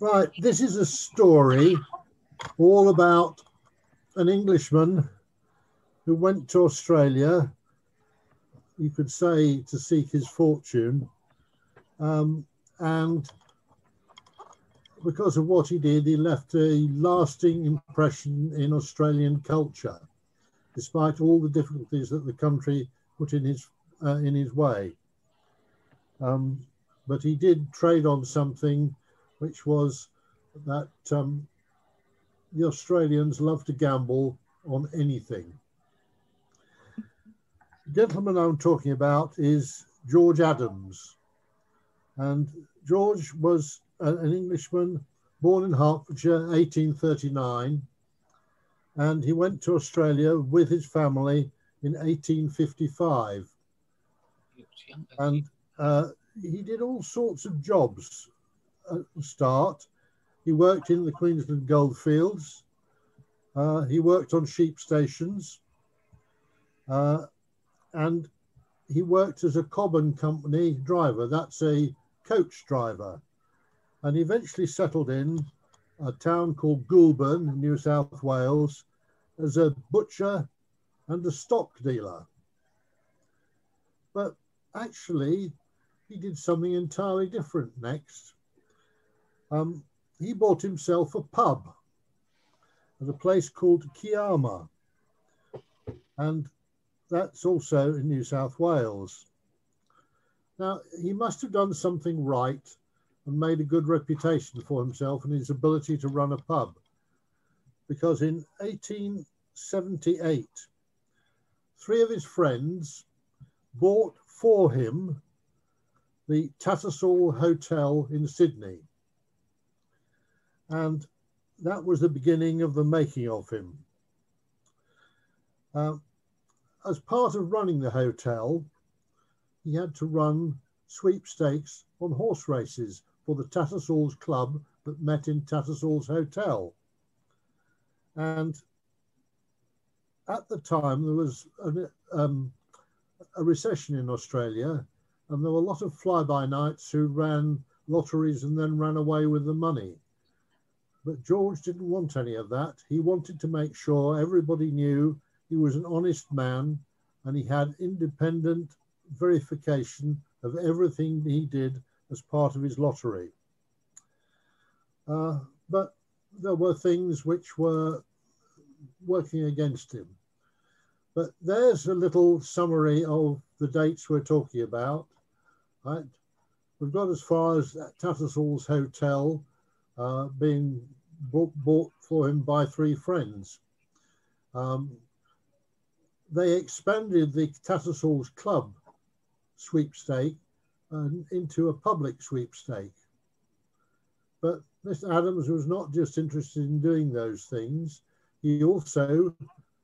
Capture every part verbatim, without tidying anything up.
Right, this is a story all about an Englishman who went to Australia, you could say, to seek his fortune. Um, and because of what he did, he left a lasting impression in Australian culture, despite all the difficulties that the country put in his, uh, in his way. Um, but he did trade on something, which was that um, the Australians love to gamble on anything. The gentleman I'm talking about is George Adams. And George was an Englishman born in Hertfordshire, eighteen thirty-nine. And he went to Australia with his family in eighteen fifty-five. And uh, he did all sorts of jobs at the start. He worked in the Queensland goldfields. Uh, he worked on sheep stations. Uh, and he worked as a Cobb and Company driver. That's a coach driver. And he eventually settled in a town called Goulburn in New South Wales as a butcher and a stock dealer. But actually, he did something entirely different next. Um, he bought himself a pub at a place called Kiama, and that's also in New South Wales. Now, he must have done something right and made a good reputation for himself and his ability to run a pub, because in eighteen seventy-eight, three of his friends bought for him the Tattersall Hotel in Sydney. And that was the beginning of the making of him. Uh, as part of running the hotel, he had to run sweepstakes on horse races for the Tattersall's Club that met in Tattersall's Hotel. And at the time, there was an, um, a recession in Australia, and there were a lot of fly-by-nights who ran lotteries and then ran away with the money. But George didn't want any of that. He wanted to make sure everybody knew he was an honest man, and he had independent verification of everything he did as part of his lottery. Uh, but there were things which were working against him. But there's a little summary of the dates we're talking about. Right? We've got as far as Tattersall's Hotel uh, being bought, bought for him by three friends. Um, they expanded the Tattersall's Club sweepstake and into a public sweepstake. But Mister Adams was not just interested in doing those things. He also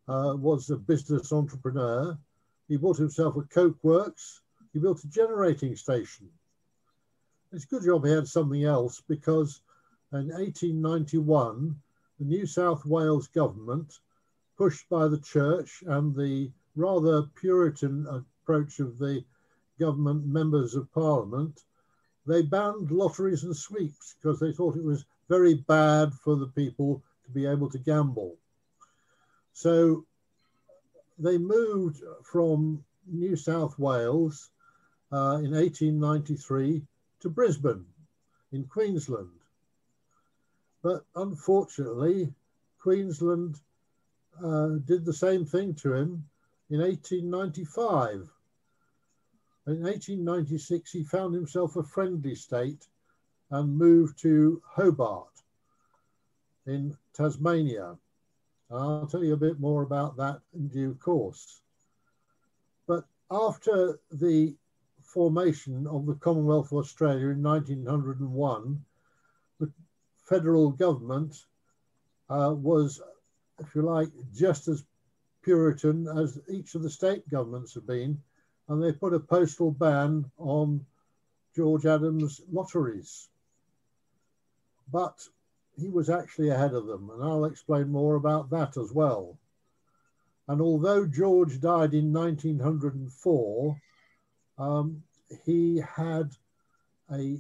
uh, was a business entrepreneur. He bought himself a coke works. He built a generating station. It's a good job he had something else, because in eighteen ninety-one, the New South Wales government, pushed by the church and the rather Puritan approach of the government members of parliament, they banned lotteries and sweeps because they thought it was very bad for the people to be able to gamble. So they moved from New South Wales uh, in eighteen ninety-three to Brisbane in Queensland. But unfortunately, Queensland uh, did the same thing to him in eighteen ninety-five. In eighteen ninety-six, he found himself a friendly state and moved to Hobart in Tasmania. I'll tell you a bit more about that in due course. But after the formation of the Commonwealth of Australia in nineteen oh one, the federal government uh, was, if you like, just as Puritan as each of the state governments have been, and they put a postal ban on George Adams' lotteries. But he was actually ahead of them, and I'll explain more about that as well. And although George died in nineteen oh four, um, he had a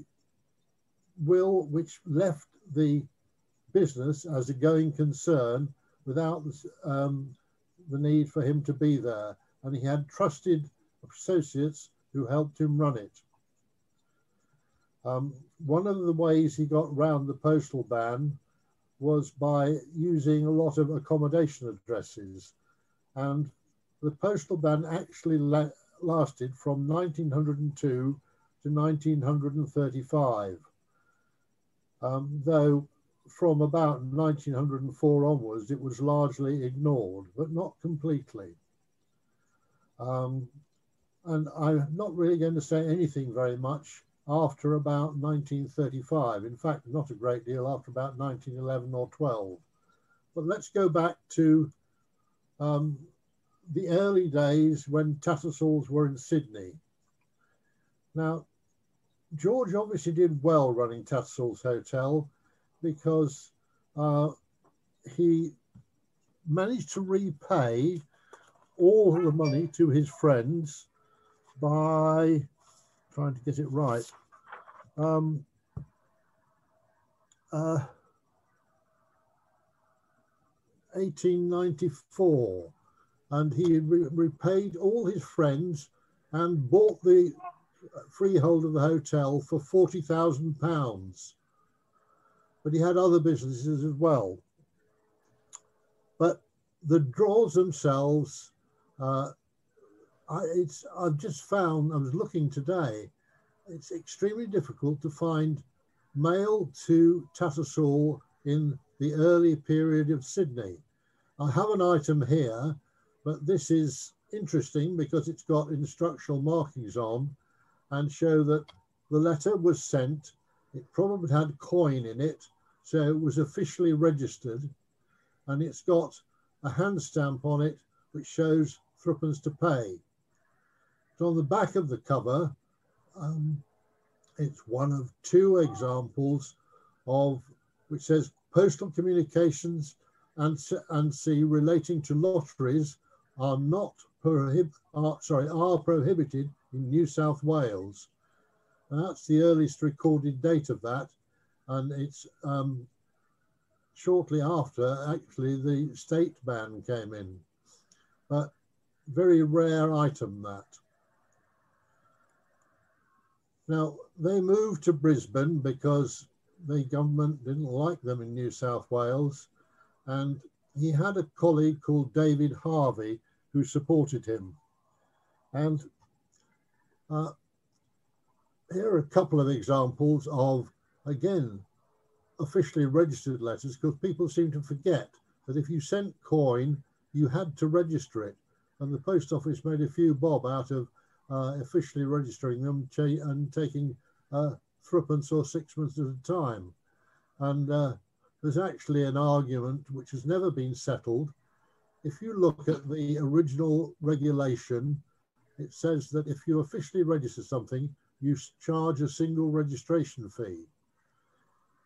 will which left the business as a going concern without um, the need for him to be there, and he had trusted associates who helped him run it. Um, one of the ways he got round the postal ban was by using a lot of accommodation addresses, and the postal ban actually la lasted from nineteen hundred and two to nineteen thirty-five, um, though from about nineteen hundred and four onwards it was largely ignored, but not completely. Um, and I'm not really going to say anything very much after about nineteen thirty-five, in fact not a great deal after about nineteen eleven or twelve. But let's go back to um, the early days when Tattersall's were in Sydney. Now, George obviously did well running Tattersall's Hotel, because uh, he managed to repay all the money to his friends by trying to get it right. Um, uh, eighteen ninety-four, and he re repaid all his friends and bought the freehold of the hotel for forty thousand pounds. But he had other businesses as well. But the draws themselves, uh, I, it's, I've just found, I was looking today, it's extremely difficult to find mail to Tattersall in the early period of Sydney. I have an item here, but this is interesting because it's got instructional markings on and show that the letter was sent. It probably had coin in it, so it was officially registered, and it's got a hand stamp on it which shows threepence to pay. So on the back of the cover, um, it's one of two examples of, which says postal communications and and see relating to lotteries are not prohib are, sorry are prohibited in New South Wales. That's the earliest recorded date of that, and it's um, shortly after actually the state ban came in, but very rare item that. Now they moved to Brisbane because the government didn't like them in New South Wales, and he had a colleague called David Harvey who supported him. And uh, here are a couple of examples of, again, officially registered letters, because people seem to forget that if you sent coin, you had to register it. And the post office made a few bob out of uh, officially registering them and taking uh, threepence or sixpence at a time. And uh, there's actually an argument which has never been settled. If you look at the original regulation, it says that if you officially register something, you charge a single registration fee.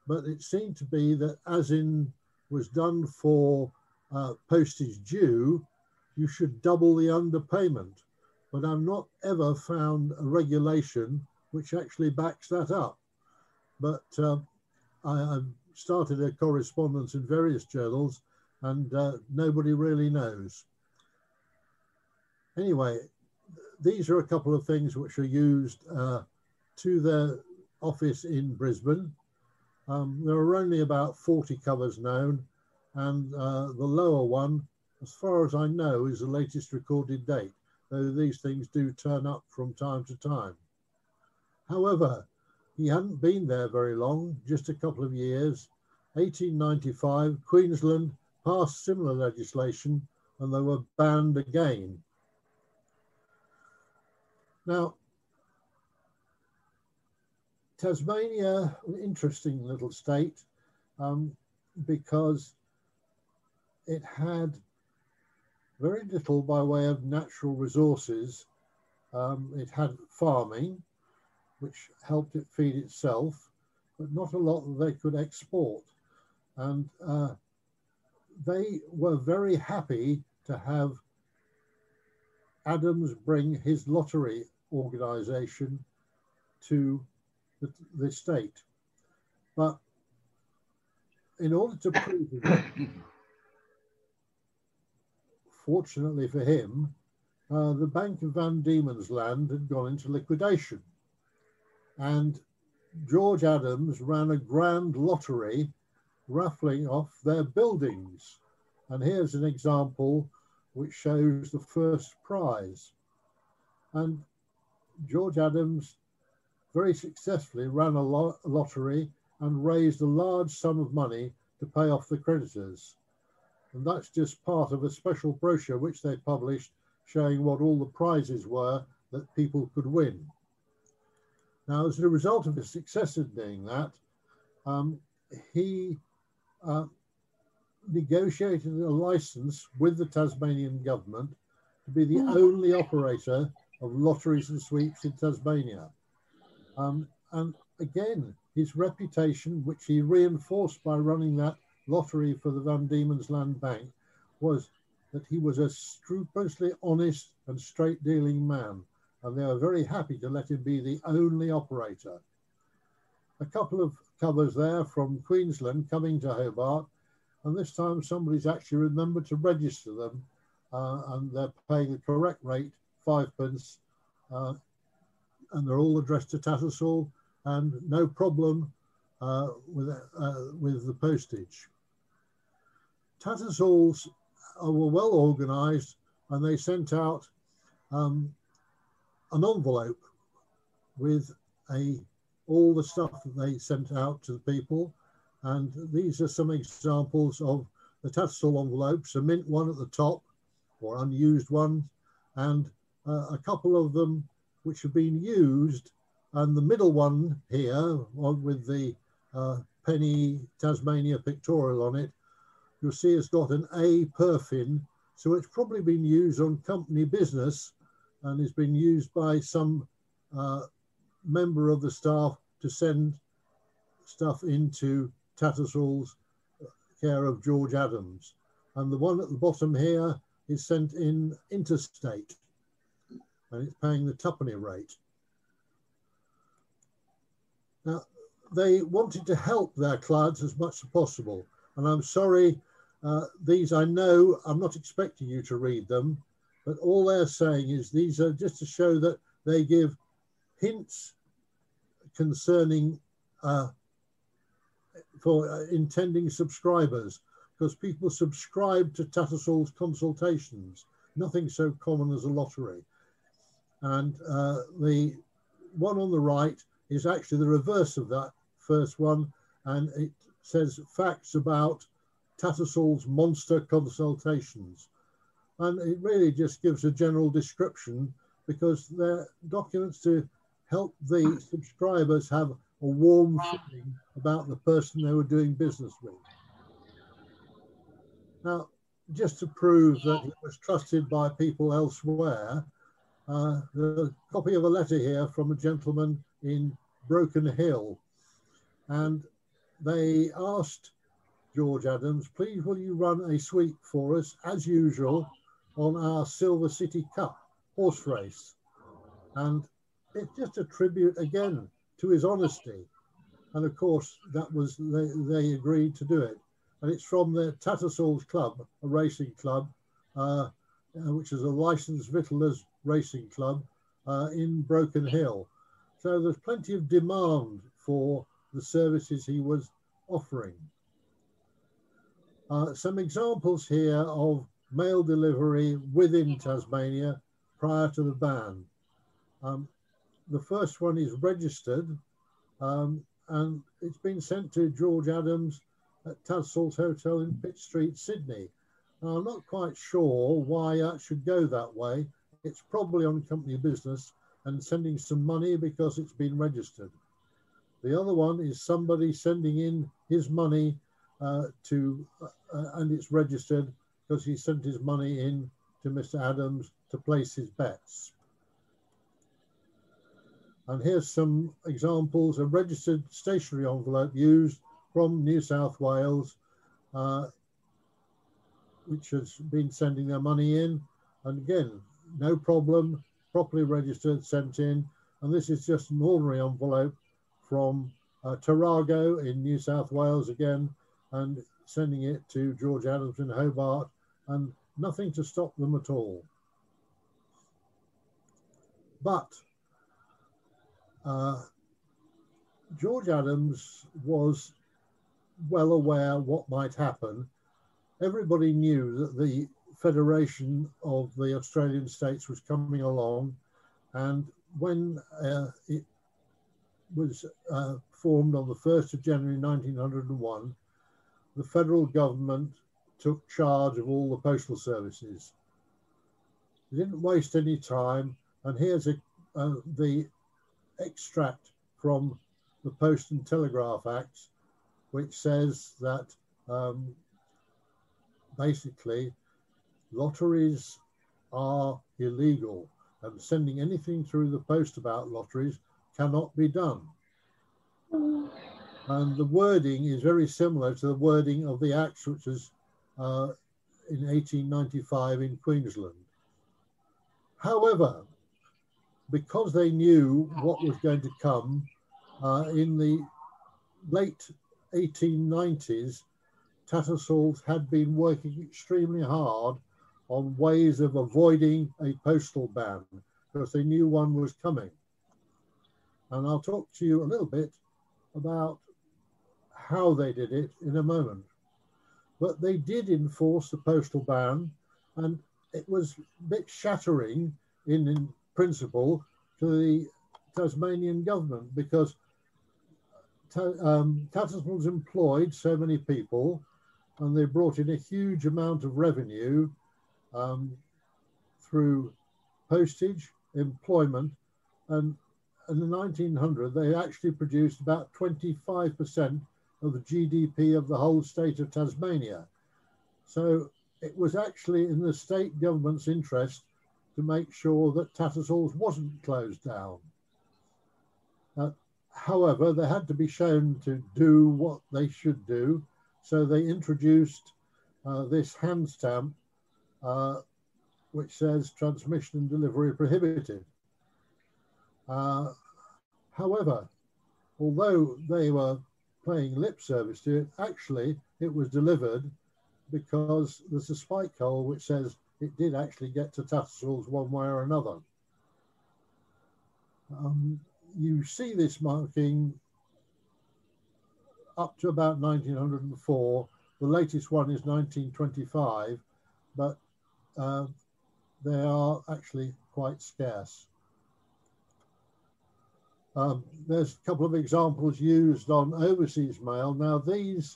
But it seemed to be that, as in was done for uh, postage due, you should double the underpayment. But I've not ever found a regulation which actually backs that up. But uh, I, I've started a correspondence in various journals, and uh, nobody really knows. Anyway, these are a couple of things which are used uh, to their office in Brisbane. Um, there are only about forty covers known, and uh, the lower one, as far as I know, is the latest recorded date, though these things do turn up from time to time. However, he hadn't been there very long, just a couple of years. eighteen ninety-five, Queensland passed similar legislation and they were banned again. Now, Tasmania, an interesting little state, um, because it had very little by way of natural resources. Um, it had farming, which helped it feed itself, but not a lot that they could export. And uh, they were very happy to have Adams bring his lottery organisation to the, the state. But in order to prove it, fortunately for him, uh, the Bank of Van Diemen's Land had gone into liquidation. And George Adams ran a grand lottery raffling off their buildings. And here's an example which shows the first prize. And George Adams very successfully ran a lo- lottery and raised a large sum of money to pay off the creditors. And that's just part of a special brochure which they published showing what all the prizes were that people could win. Now, as a result of his success in doing that, um, he uh, negotiated a license with the Tasmanian government to be the only operator of lotteries and sweeps in Tasmania. Um, and again, his reputation, which he reinforced by running that lottery for the Van Diemen's Land Bank, was that he was a scrupulously honest and straight-dealing man, and they were very happy to let him be the only operator. A couple of covers there from Queensland coming to Hobart, and this time somebody's actually remembered to register them, uh, and they're paying the correct rate, fivepence, uh, and they're all addressed to Tattersall, and no problem uh, with, uh, with the postage. Tattersall's uh, were well organised, and they sent out um, an envelope with a, all the stuff that they sent out to the people. And these are some examples of the Tattersall envelopes, a mint one at the top, or unused one, and uh, a couple of them which have been used, and the middle one here, one with the uh, penny Tasmania pictorial on it, you'll see it's got an A perfin, so it's probably been used on company business and has been used by some uh, member of the staff to send stuff into Tattersall's care of George Adams. And the one at the bottom here is sent in interstate, and it's paying the tuppenny rate. Now, they wanted to help their clients as much as possible. And I'm sorry, uh, these I know, I'm not expecting you to read them, but all they're saying is these are just to show that they give hints concerning uh, for uh, intending subscribers, because people subscribe to Tattersall's consultations. Nothing so common as a lottery. And uh, the one on the right is actually the reverse of that first one, and it says facts about Tattersall's monster consultations. And it really just gives a general description, because they're documents to help the subscribers have a warm feeling about the person they were doing business with. Now, just to prove that he was trusted by people elsewhere, Uh, a copy of a letter here from a gentleman in Broken Hill. And they asked George Adams, please will you run a sweep for us, as usual, on our Silver City Cup horse race? And it's just a tribute, again, to his honesty. And of course, that was, they, they agreed to do it. And it's from the Tattersall's Club, a racing club, uh, which is a licensed victualler's racing club uh, in Broken Hill. So there's plenty of demand for the services he was offering. Uh, some examples here of mail delivery within Tasmania prior to the ban. Um, the first one is registered um, and it's been sent to George Adams at Tattersall's Hotel in Pitt Street, Sydney. Now, I'm not quite sure why that should go that way. It's probably on company business and sending some money because it's been registered. The other one is somebody sending in his money uh, to, uh, and it's registered because he sent his money in to Mister Adams to place his bets. And here's some examples, a registered stationery envelope used from New South Wales, uh, which has been sending their money in. And again, no problem, properly registered, sent in. And this is just an ordinary envelope from uh, Tarago in New South Wales again, and sending it to George Adams in Hobart, and nothing to stop them at all. But uh, George Adams was well aware what might happen. Everybody knew that the Federation of the Australian States was coming along, and when uh, it was uh, formed on the first of January nineteen oh one, the federal government took charge of all the postal services. It didn't waste any time, and here's a, uh, the extract from the Post and Telegraph Acts, which says that um, basically lotteries are illegal, and sending anything through the post about lotteries cannot be done. And the wording is very similar to the wording of the Acts, which was uh, in eighteen ninety-five in Queensland. However, because they knew what was going to come, uh, in the late eighteen nineties, Tattersall's had been working extremely hard on ways of avoiding a postal ban, because they knew one was coming. And I'll talk to you a little bit about how they did it in a moment. But they did enforce the postal ban, and it was a bit shattering in, in principle to the Tasmanian government, because um, Tattersall's employed so many people, and they brought in a huge amount of revenue Um, through postage, employment, and in the nineteen hundred they actually produced about twenty-five percent of the G D P of the whole state of Tasmania. So it was actually in the state government's interest to make sure that Tattersall's wasn't closed down. Uh, however, they had to be shown to do what they should do, so they introduced uh, this hand stamp, Uh, which says transmission and delivery prohibited. Uh, however, although they were paying lip service to it, actually it was delivered, because there's a spike hole which says it did actually get to Tattersall's one way or another. Um, you see this marking up to about nineteen oh four. The latest one is nineteen twenty-five, but Uh, they are actually quite scarce. Um, there's a couple of examples used on overseas mail. Now these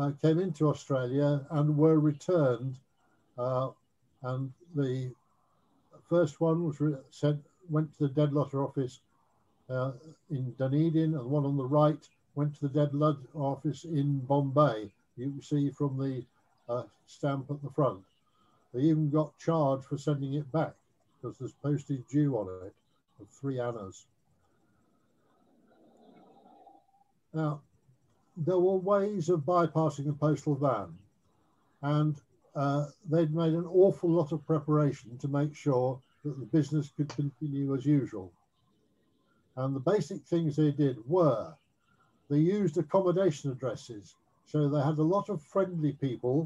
uh, came into Australia and were returned. Uh, and the first one was sent, went to the dead letter office uh, in Dunedin, and the one on the right went to the dead letter office in Bombay. You can see from the uh, stamp at the front. They even got charged for sending it back, because there's postage due on it of three annas. Now, there were ways of bypassing the postal ban, and uh, they'd made an awful lot of preparation to make sure that the business could continue as usual. And the basic things they did were, they used accommodation addresses. So they had a lot of friendly people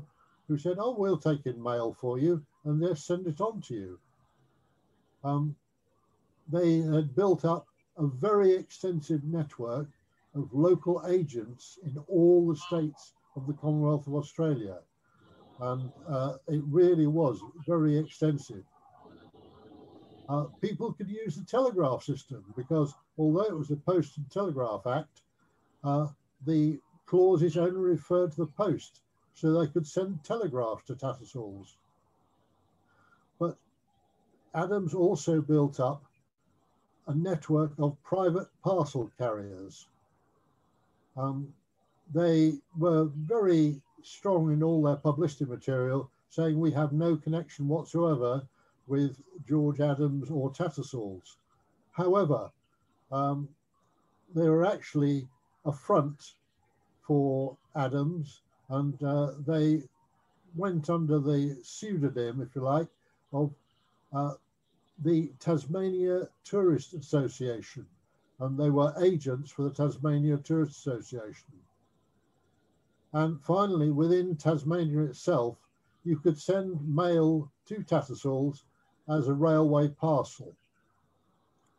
who said, oh, we'll take in mail for you, and they'll send it on to you. Um, they had built up a very extensive network of local agents in all the states of the Commonwealth of Australia. And uh, it really was very extensive. Uh, people could use the telegraph system, because although it was the Post and Telegraph Act, uh, the clauses only referred to the post, so they could send telegraphs to Tattersall's. But Adams also built up a network of private parcel carriers. Um, they were very strong in all their publicity material, saying we have no connection whatsoever with George Adams or Tattersall's. However, um, they were actually a front for Adams, and uh, they went under the pseudonym, if you like, of uh, the Tasmania Tourist Association. and they were agents for the Tasmania Tourist Association. And finally, within Tasmania itself, you could send mail to Tattersall's as a railway parcel.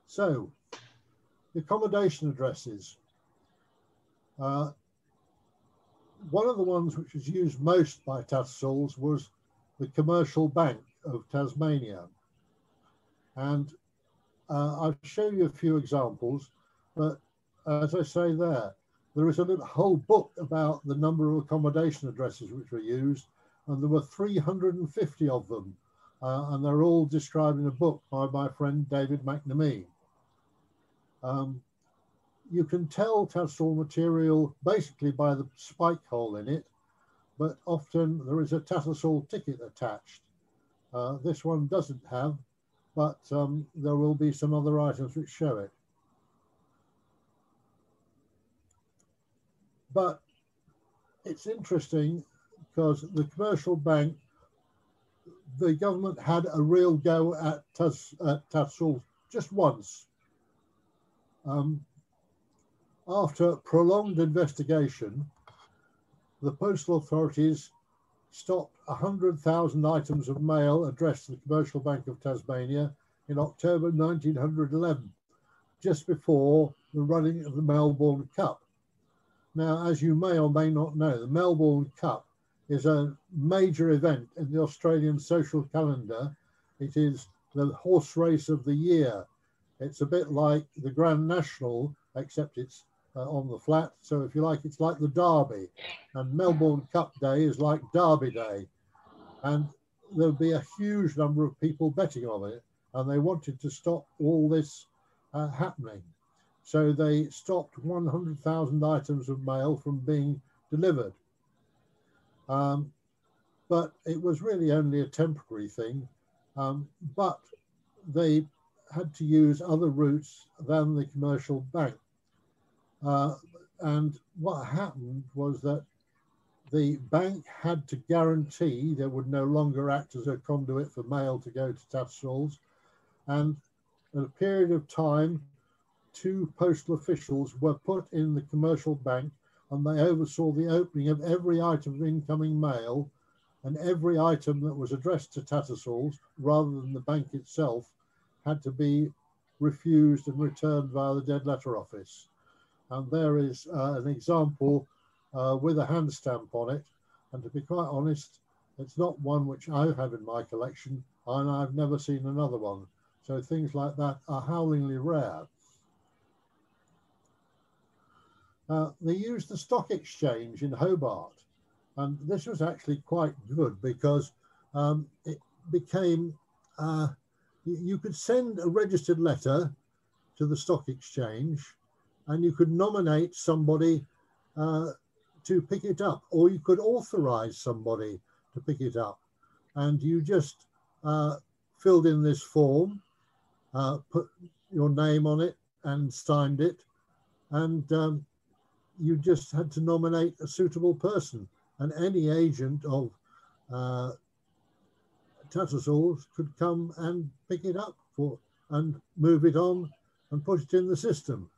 So, accommodation addresses. Uh, one of the ones which was used most by Tattersall's was the Commercial Bank of Tasmania. And uh, I'll show you a few examples, but as I say there, there is a whole book about the number of accommodation addresses which were used, and there were three hundred fifty of them, uh, and they're all described in a book by my friend David McNamee. Um, you can tell Tattersall material basically by the spike hole in it, but often there is a Tattersall ticket attached. Uh, this one doesn't have, but um, there will be some other items which show it. But it's interesting because the Commercial Bank, the government had a real go at Tattersall's just once. Um, after prolonged investigation, the postal authorities stopped one hundred thousand items of mail addressed to the Commercial Bank of Tasmania in October nineteen eleven, just before the running of the Melbourne Cup. Now, as you may or may not know, the Melbourne Cup is a major event in the Australian social calendar. It is the horse race of the year. It's a bit like the Grand National, except it's uh, on the flat. So if you like, it's like the Derby. And Melbourne Cup Day is like Derby Day. And there'll be a huge number of people betting on it. And they wanted to stop all this uh, happening. So they stopped one hundred thousand items of mail from being delivered. Um, but it was really only a temporary thing. Um, but they had to use other routes than the Commercial Bank. Uh, and what happened was that the bank had to guarantee they would no longer act as a conduit for mail to go to Tattersall's. And at a period of time, two postal officials were put in the Commercial Bank, and they oversaw the opening of every item of incoming mail, and every item that was addressed to Tattersall's, rather than the bank itself, had to be refused and returned via the Dead Letter Office. And there is uh, an example uh, with a hand stamp on it. And to be quite honest, it's not one which I have in my collection, and I've never seen another one. So things like that are howlingly rare. Uh, they used the Stock Exchange in Hobart, and this was actually quite good because um, it became, uh, you could send a registered letter to the Stock Exchange and you could nominate somebody uh, to pick it up, or you could authorize somebody to pick it up. And you just uh, filled in this form, uh, put your name on it and signed it, and um, you just had to nominate a suitable person, and any agent of uh, Tattersall's could come and pick it up for and move it on and put it in the system.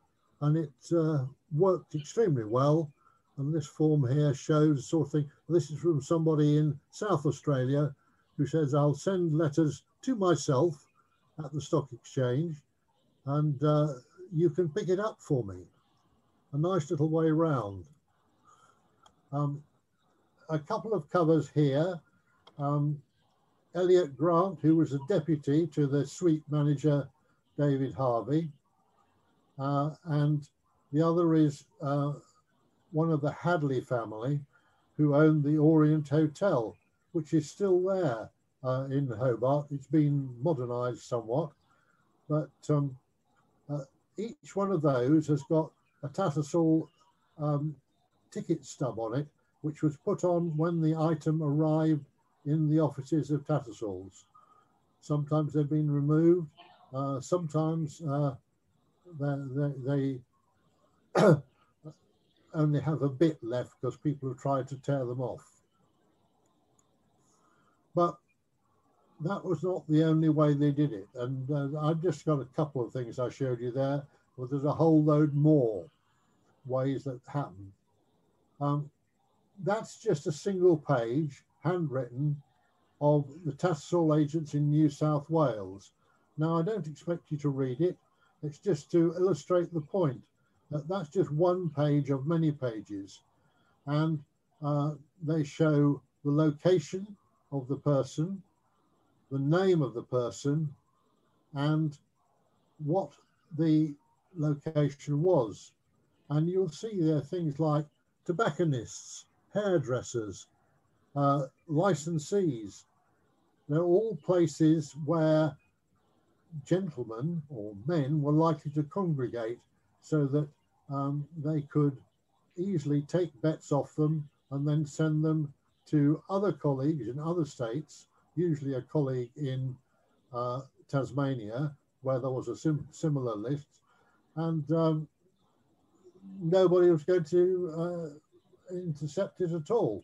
And it uh, worked extremely well. And this form here shows sort of thing. This is from somebody in South Australia who says, I'll send letters to myself at the Stock Exchange and uh, you can pick it up for me. A nice little way round. Um, a couple of covers here. Um, Elliot Grant, who was a deputy to the suite manager, David Harvey. Uh, and the other is uh, one of the Hadley family who owned the Orient Hotel, which is still there uh, in Hobart. It's been modernized somewhat, but um, uh, each one of those has got a Tattersall um, ticket stub on it, which was put on when the item arrived in the offices of Tattersall's. Sometimes they've been removed, uh, sometimes uh, they, they only have a bit left because people have tried to tear them off. But that was not the only way they did it. And uh, I've just got a couple of things I showed you there. Well, there's a whole load more ways that happen. Um, that's just a single page, handwritten, of the Tattersall agents in New South Wales. Now, I don't expect you to read it. It's just to illustrate the point that that's just one page of many pages. And uh, they show the location of the person, the name of the person, and what the location was. And you'll see there things like tobacconists, hairdressers, uh, licensees. They're all places where gentlemen or men were likely to congregate so that um, they could easily take bets off them and then send them to other colleagues in other states, usually a colleague in uh, Tasmania, where there was a sim similar list, and um, nobody was going to uh, intercept it at all.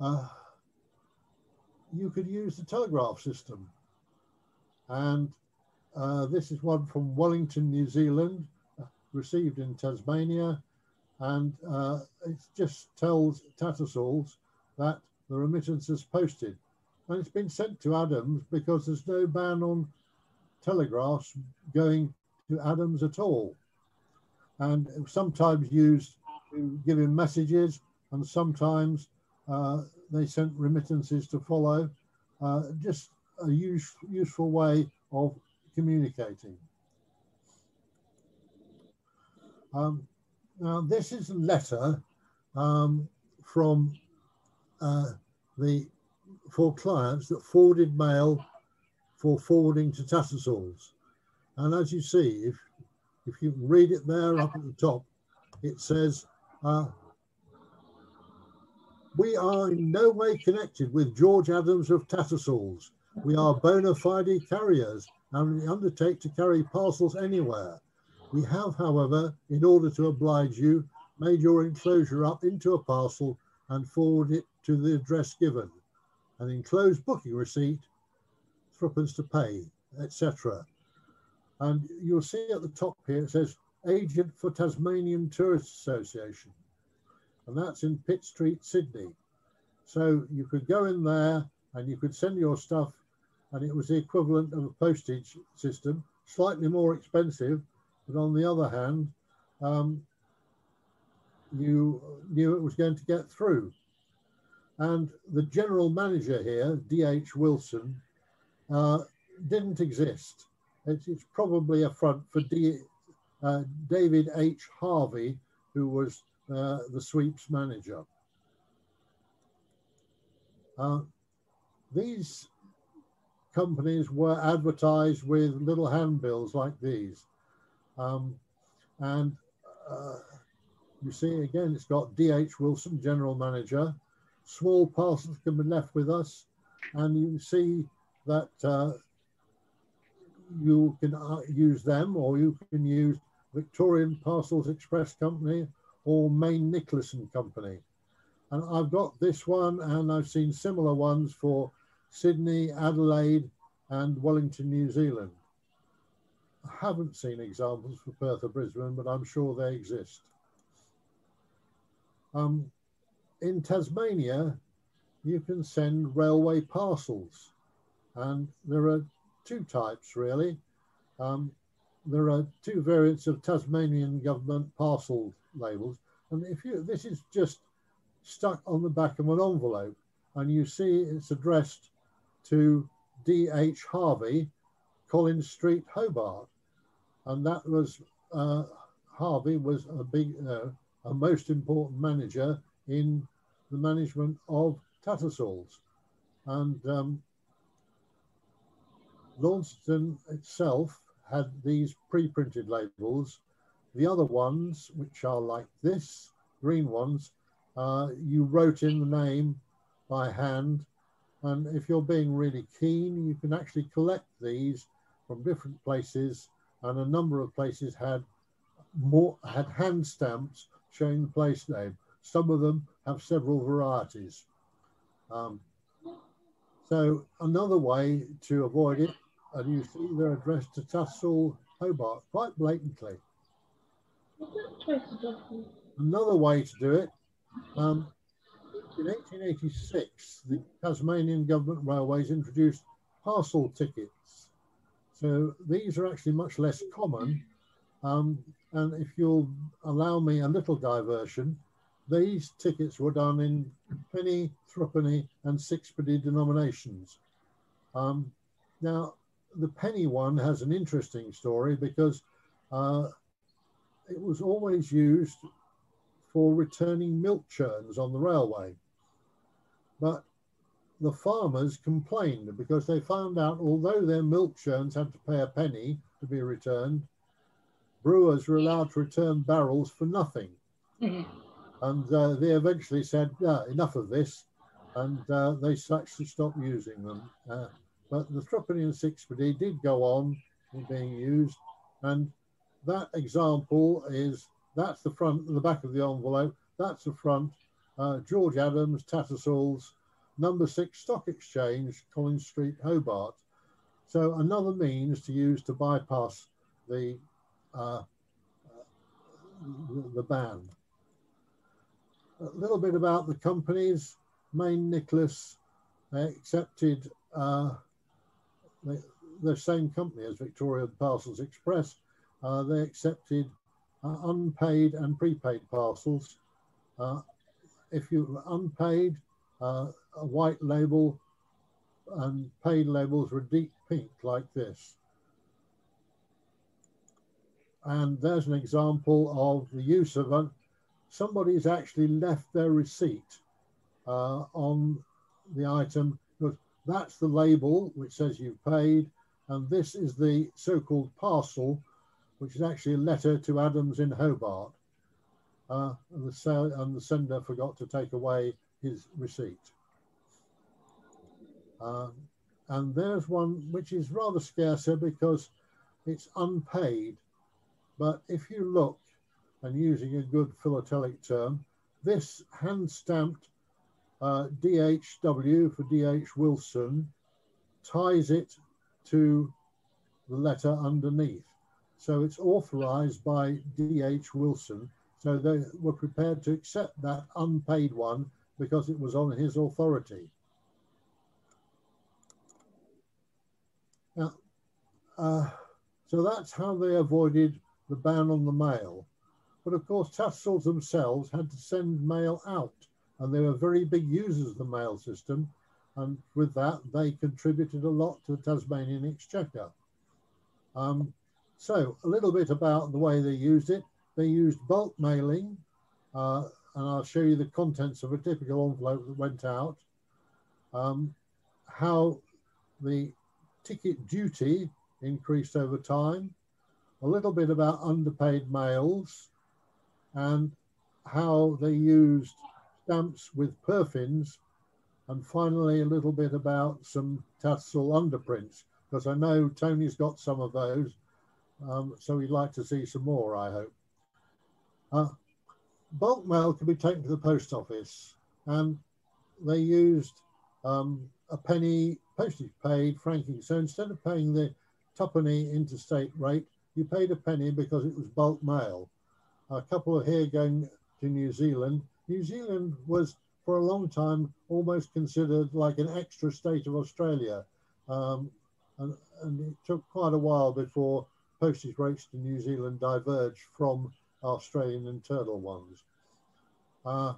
Uh, you could use the telegraph system. And uh, this is one from Wellington, New Zealand, received in Tasmania. And uh, it just tells Tattersall's that the remittance is posted. And it's been sent to Adams because there's no ban on telegraphs going to Adams at all. And sometimes used to give him messages, and sometimes uh, they sent remittances to follow. Uh, just a use, useful way of communicating. Um, now, this is a letter um, from uh, the for clients that forwarded mail for forwarding to Tattersall's. And as you see, if, if you read it there up at the top, it says, uh, we are in no way connected with George Adams of Tattersall's. We are bona fide carriers and we undertake to carry parcels anywhere. We have, however, in order to oblige you, made your enclosure up into a parcel and forwarded it to the address given. An enclosed booking receipt, threepence to pay, et cetera. And you'll see at the top here, it says, agent for Tasmanian Tourist Association. And that's in Pitt Street, Sydney. So you could go in there and you could send your stuff, and it was the equivalent of a postage system, slightly more expensive, but on the other hand, um, you knew it was going to get through. And the general manager here, D H Wilson, uh, didn't exist. It's, it's probably a front for D, uh, David H Harvey, who was uh, the sweeps manager. Uh, these companies were advertised with little handbills like these. Um, and uh, you see, again, it's got D H Wilson, general manager. Small parcels can be left with us, and you see that uh, you can use them, or you can use Victorian Parcels Express Company or Maine Nicholson Company. And I've got this one, and I've seen similar ones for Sydney, Adelaide, and Wellington, New Zealand. I haven't seen examples for Perth or Brisbane, but I'm sure they exist. Um, In Tasmania, you can send railway parcels, and there are two types really. Um, there are two variants of Tasmanian government parcel labels, and if you this is just stuck on the back of an envelope, and you see it's addressed to D H Harvey, Collins Street, Hobart, and that was uh, Harvey was a big, uh, a most important manager in the management of Tattersall's. And um, Launceston itself had these pre-printed labels. The other ones, which are like this, green ones, uh, you wrote in the name by hand. And if you're being really keen, you can actually collect these from different places. And a number of places had, more, had hand stamps showing the place name. Some of them have several varieties. Um, so another way to avoid it and you see they're addressed to Tattersall, Hobart, quite blatantly. Another way to do it, um, in eighteen eighty-six, the Tasmanian Government Railways introduced parcel tickets. So these are actually much less common. Um, and if you'll allow me a little diversion, these tickets were done in penny, threepenny and sixpenny denominations. Um, now, the penny one has an interesting story because uh, it was always used for returning milk churns on the railway. But the farmers complained because they found out, although their milk churns had to pay a penny to be returned, brewers were allowed to return barrels for nothing. And uh, they eventually said, yeah, enough of this, and uh, they actually stopped using them. Uh, but the threepenny and sixpenny did go on being used, and that example is, that's the front, the back of the envelope, that's the front, uh, George Adams, Tattersall's, number six Stock Exchange, Collins Street, Hobart. So another means to use to bypass the, uh, the ban. A little bit about the companies. Maine Nicholson, they accepted uh, the, the same company as Victoria Parcels Express. Uh, they accepted uh, unpaid and prepaid parcels. Uh, if you were unpaid, uh, a white label, and paid labels were deep pink like this. And there's an example of the use of an somebody's actually left their receipt uh, on the item. That's the label which says you've paid, and this is the so-called parcel, which is actually a letter to Adams in Hobart. Uh, and, the sell and the sender forgot to take away his receipt. Uh, and there's one which is rather scarcer because it's unpaid. But if you look, and using a good philatelic term, this hand-stamped uh, D H W for D H Wilson ties it to the letter underneath. So it's authorised by D H Wilson. So they were prepared to accept that unpaid one because it was on his authority. Now, uh, so that's how they avoided the ban on the mail. But of course, Tattersall's themselves had to send mail out, and they were very big users of the mail system. And with that, they contributed a lot to the Tasmanian Exchequer. Um, so a little bit about the way they used it. They used bulk mailing, uh, and I'll show you the contents of a typical envelope that went out, um, how the ticket duty increased over time, a little bit about underpaid mails, and how they used stamps with perfins, and finally a little bit about some Tattersall underprints, because I know Tony's got some of those, um, so we'd like to see some more, I hope. Uh, bulk mail can be taken to the post office, and they used um, a penny postage paid franking. So instead of paying the tuppenny interstate rate, you paid a penny because it was bulk mail. A couple of here going to New Zealand. New Zealand was for a long time almost considered like an extra state of Australia. Um, and, and it took quite a while before postage rates to New Zealand diverged from Australian internal ones. Uh,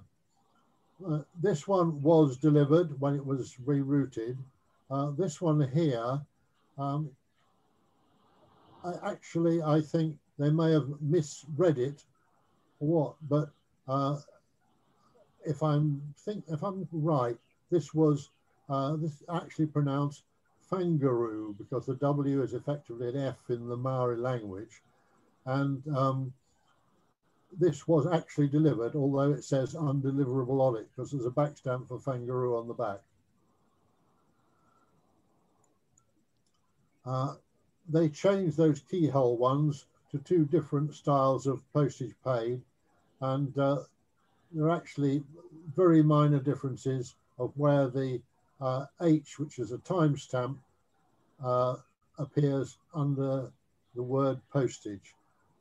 uh, this one was delivered when it was rerouted. Uh, this one here, um, I actually, I think they may have misread it. What? But uh, if I'm think if I'm right, this was uh, this actually pronounced Fangaroo because the W is effectively an F in the Maori language, and um, this was actually delivered, although it says undeliverable on it because there's a backstamp for Fangaroo on the back. Uh, they changed those keyhole ones to two different styles of postage paid, and uh, there are actually very minor differences of where the uh, H, which is a timestamp, uh, appears under the word postage.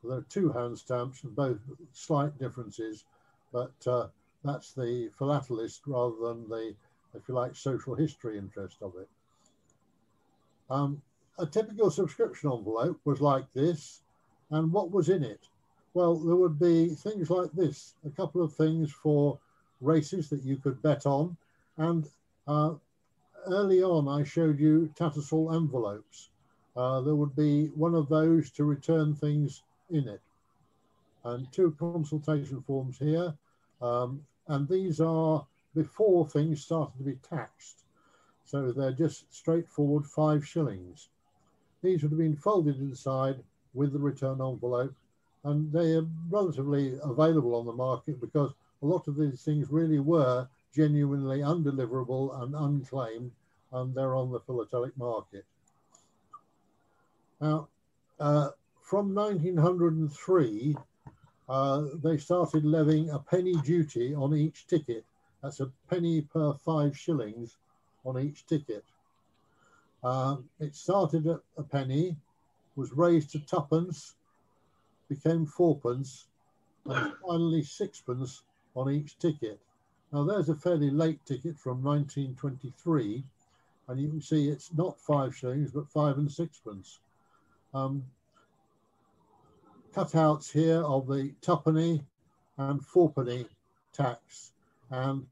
There are two hand stamps and both slight differences, but uh, that's the philatelist rather than the, if you like, social history interest of it. Um, a typical subscription envelope was like this, and what was in it? Well, there would be things like this, a couple of things for races that you could bet on, and uh, early on I showed you Tattersall envelopes. Uh, there would be one of those to return things in it, and two consultation forms here, um, and these are before things started to be taxed, so they're just straightforward five shillings. These would have been folded inside with the return envelope, and they are relatively available on the market because a lot of these things really were genuinely undeliverable and unclaimed, and they're on the philatelic market. Now, uh, from nineteen hundred and three, uh, they started levying a penny duty on each ticket. That's a penny per five shillings on each ticket. Uh, it started at a penny, was raised to twopence, became fourpence, and finally sixpence on each ticket. Now, there's a fairly late ticket from nineteen twenty-three, and you can see it's not five shillings, but five and sixpence. Um, cutouts here of the twopenny and fourpenny tax, and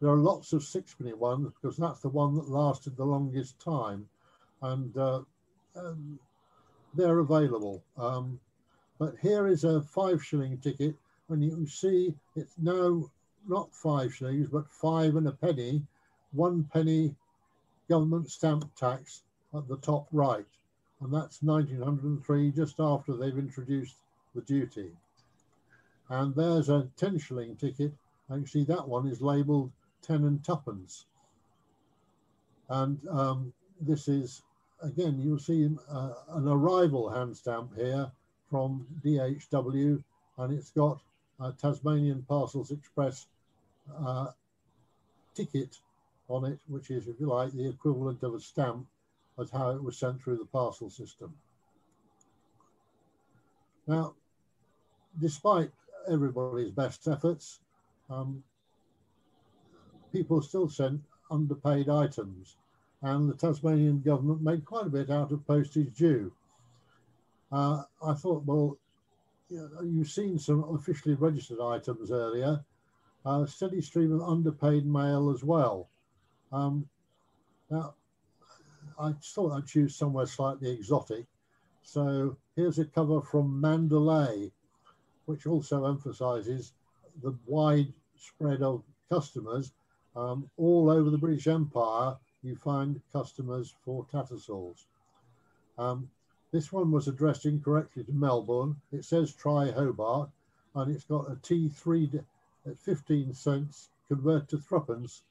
there are lots of sixpenny ones because that's the one that lasted the longest time, and uh, um, they're available. Um, but here is a five shilling ticket, and you can see it's now not five shillings but five and a penny, one penny government stamp tax at the top right. And that's nineteen hundred and three, just after they've introduced the duty. And there's a ten shilling ticket. And you see that one is labelled ten and twopence. And um, this is, again, you'll see uh, an arrival hand stamp here from D H W, and it's got a Tasmanian Parcels Express uh, ticket on it, which is, if you like, the equivalent of a stamp as how it was sent through the parcel system. Now, despite everybody's best efforts, um, people still sent underpaid items, and the Tasmanian government made quite a bit out of postage due. Uh, I thought, well, you've seen some officially registered items earlier, uh, a steady stream of underpaid mail as well. Um, now, I thought I'd choose somewhere slightly exotic. So here's a cover from Mandalay, which also emphasises the wide spread of customers. Um, all over the British Empire, you find customers for Tattersall's. Um, this one was addressed incorrectly to Melbourne. It says try Hobart, and it's got a T three at fifteen cents, convert to threepence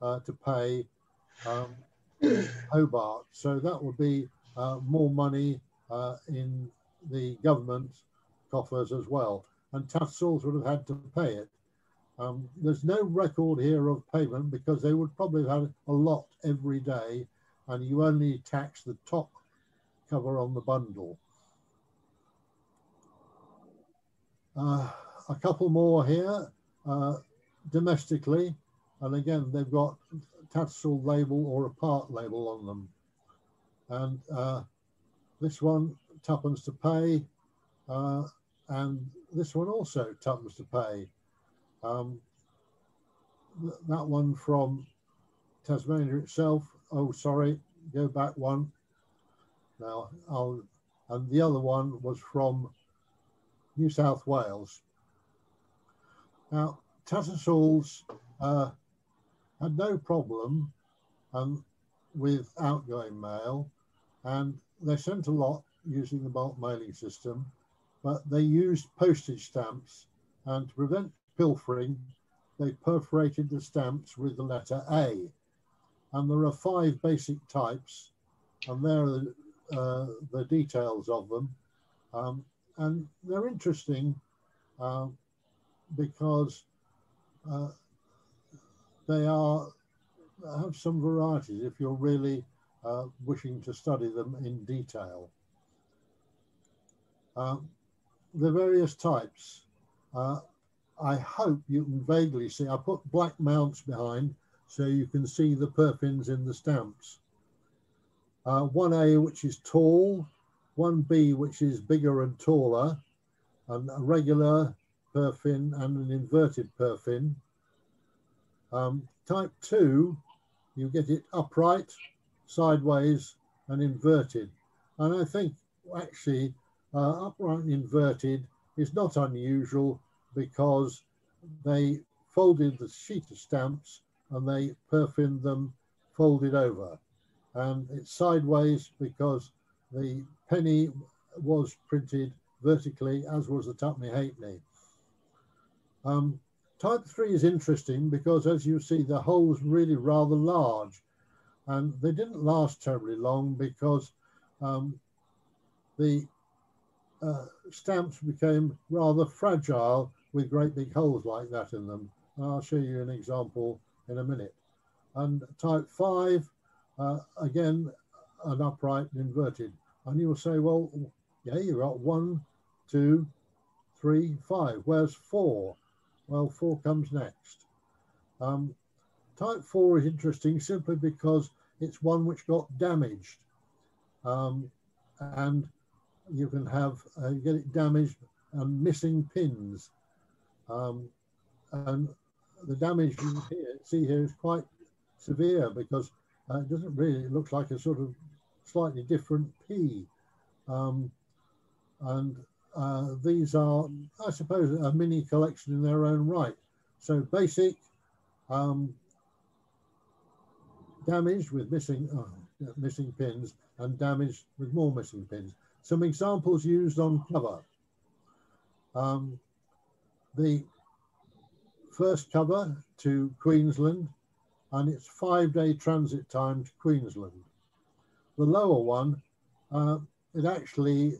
uh, to pay. Um, Hobart, so that would be uh, more money uh, in the government coffers as well, and Tattersall's would have had to pay it. Um, there's no record here of payment because they would probably have had a lot every day, and you only tax the top cover on the bundle. Uh, a couple more here uh, domestically, and again they've got Tattersall label or a part label on them. And uh, this one, twopence to pay, uh, and this one also, twopence to pay. Um, th that one from Tasmania itself, oh sorry, go back one. Now, I'll, and the other one was from New South Wales. Now, Tattersall's uh, had no problem um, with outgoing mail, and they sent a lot using the bulk mailing system, but they used postage stamps, and to prevent pilfering, they perforated the stamps with the letter A. And there are five basic types, and there are the, uh, the details of them. Um, and they're interesting uh, because uh, They are, have some varieties if you're really uh, wishing to study them in detail. Uh, the various types. Uh, I hope you can vaguely see, I put black mounts behind so you can see the perfins in the stamps. Uh, one A, which is tall, one B, which is bigger and taller, and a regular perfin and an inverted perfin. Um, type two, you get it upright, sideways, and inverted. And I think actually uh, upright and inverted is not unusual, because they folded the sheet of stamps and they perfined them folded over. And it's sideways because the penny was printed vertically, as was the tuppenny halfpenny. Um, type three is interesting because, as you see, the hole's really rather large, and they didn't last terribly long because um, the uh, stamps became rather fragile with great big holes like that in them. And I'll show you an example in a minute. And type five, uh, again, an upright and inverted. And you'll say, well, yeah, you've got one, two, three, five. Where's four? Well, four comes next. Um, type four is interesting simply because it's one which got damaged. Um, and you can have, uh, get it damaged and missing pins. Um, and the damage you here, see here is quite severe because uh, it doesn't really, it looks like a sort of slightly different P. Um, and uh, these are, I suppose, a mini collection in their own right. So basic, um, damaged with missing, uh, missing pins, and damaged with more missing pins. Some examples used on cover. Um, the first cover to Queensland, and it's five-day transit time to Queensland. The lower one, uh, it actually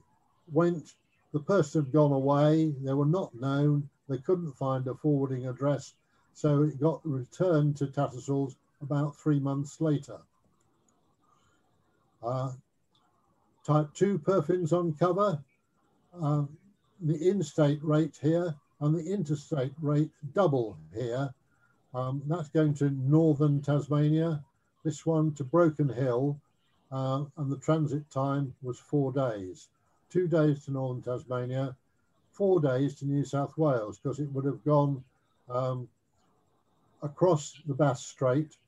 went, the person had gone away, they were not known, they couldn't find a forwarding address, so it got returned to Tattersall's about three months later. Uh, type two perfins on cover, uh, the in-state rate here, and the interstate rate double here. Um, that's going to northern Tasmania, this one to Broken Hill, uh, and the transit time was four days. Two days to northern Tasmania, four days to New South Wales, because it would have gone um, across the Bass Strait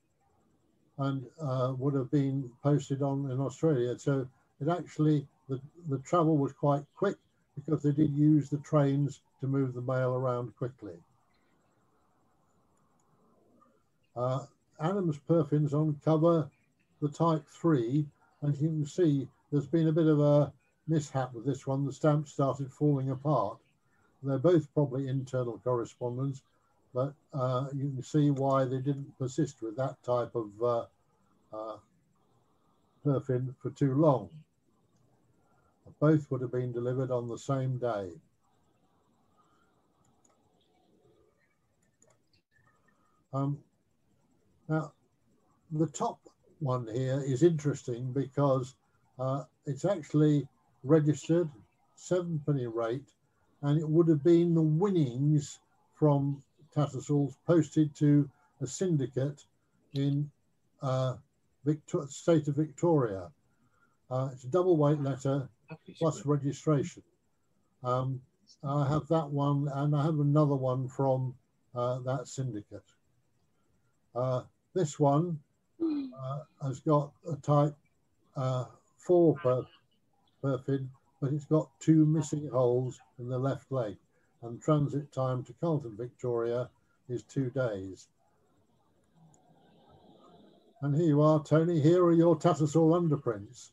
and uh, would have been posted on in Australia. So it actually, the, the travel was quite quick because they did use the trains to move the mail around quickly. Uh, Adams perfins on cover, the type three, and you can see there's been a bit of a mishap with this one. The stamps started falling apart. They're both probably internal correspondence, but uh, you can see why they didn't persist with that type of uh, uh, perfin for too long. Both would have been delivered on the same day. Um, now, the top one here is interesting because uh, it's actually registered, seven penny rate, and it would have been the winnings from Tattersall's posted to a syndicate in uh, Victor state of Victoria. Uh, it's a double weight letter plus registration. Um, I have that one, and I have another one from uh, that syndicate. Uh, this one uh, has got a type uh, four per perfin, but it's got two missing holes in the left leg, and transit time to Carlton, Victoria is two days. And here you are, Tony. Here are your Tattersall underprints.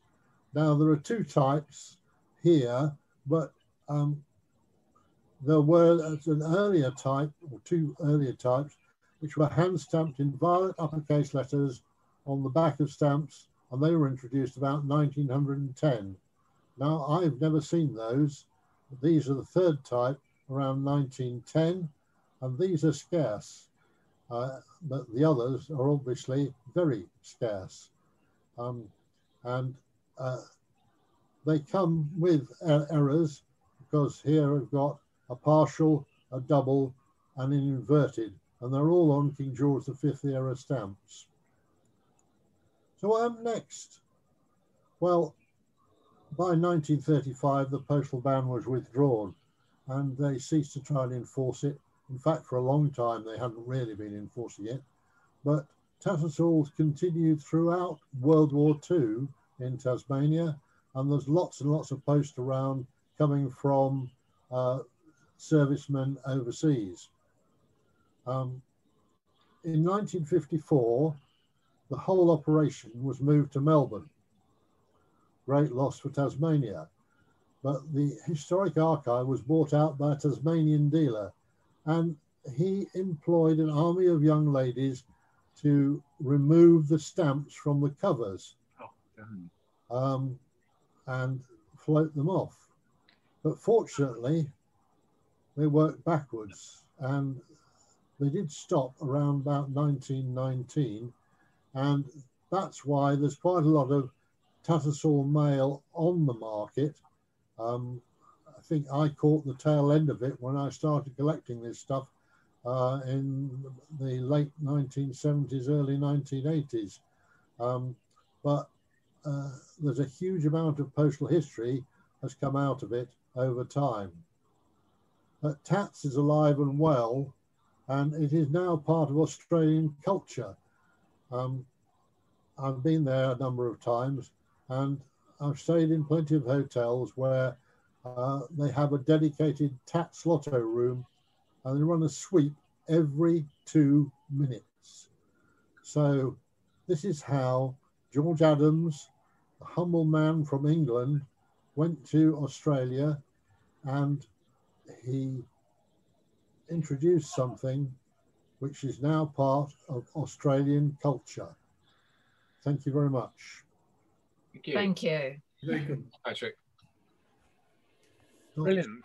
Now, there are two types here, but um, there were an earlier type, or two earlier types, which were hand-stamped in violet uppercase letters on the back of stamps, and they were introduced about nineteen ten. Now, I've never seen those. These are the third type, around nineteen ten, and these are scarce, uh, but the others are obviously very scarce. Um, and uh, they come with er errors, because here I've got a partial, a double, and an inverted, and they're all on King George the Fifth era stamps. So what happened next? Well, by nineteen thirty-five, the postal ban was withdrawn, and they ceased to try and enforce it. In fact, for a long time, they hadn't really been enforcing it, but Tattersall's continued throughout World War Two in Tasmania, and there's lots and lots of posts around coming from uh, servicemen overseas. Um, in nineteen fifty-four, the whole operation was moved to Melbourne. Great loss for Tasmania. But the historic archive was bought out by a Tasmanian dealer, and he employed an army of young ladies to remove the stamps from the covers um, and float them off. But fortunately, they worked backwards, and they did stop around about nineteen nineteen, and that's why there's quite a lot of Tattersall mail on the market. Um, I think I caught the tail end of it when I started collecting this stuff uh, in the late nineteen seventies, early nineteen eighties. Um, but uh, there's a huge amount of postal history has come out of it over time. But Tats is alive and well, and it is now part of Australian culture. Um, I've been there a number of times, and I've stayed in plenty of hotels where uh, they have a dedicated Tats lotto room, and they run a sweep every two minutes. So this is how George Adams, a humble man from England, went to Australia, and he introduced something which is now part of Australian culture. Thank you very much. Thank you. Thank you. Thank you, Patrick. Brilliant.